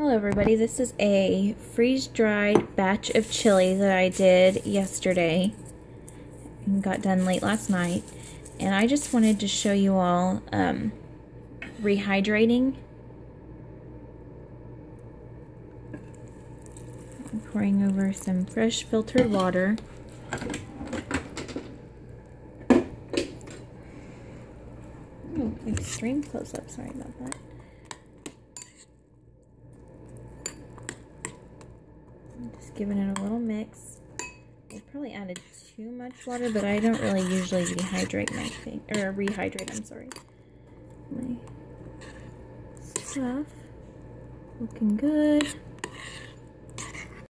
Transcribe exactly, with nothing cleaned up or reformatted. Hello everybody, this is a freeze-dried batch of chili that I did yesterday and got done late last night, and I just wanted to show you all um, rehydrating. I'm pouring over some fresh filtered water. Ooh, extreme close-up, sorry about that. Giving it a little mix. I probably added too much water, but I don't really usually dehydrate my thing, or rehydrate, I'm sorry. My stuff looking good.